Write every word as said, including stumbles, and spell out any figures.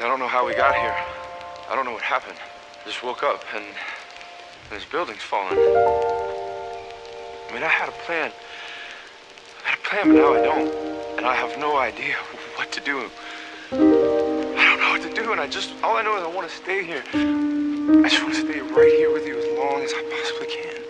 I don't know how we got here. I don't know what happened. I just woke up and, and this building's falling. I mean, I had a plan. I had a plan, but now I don't. And I have no idea what to do. I don't know what to do, and I just, all I know is I want to stay here. I just want to stay right here with you as long as I possibly can.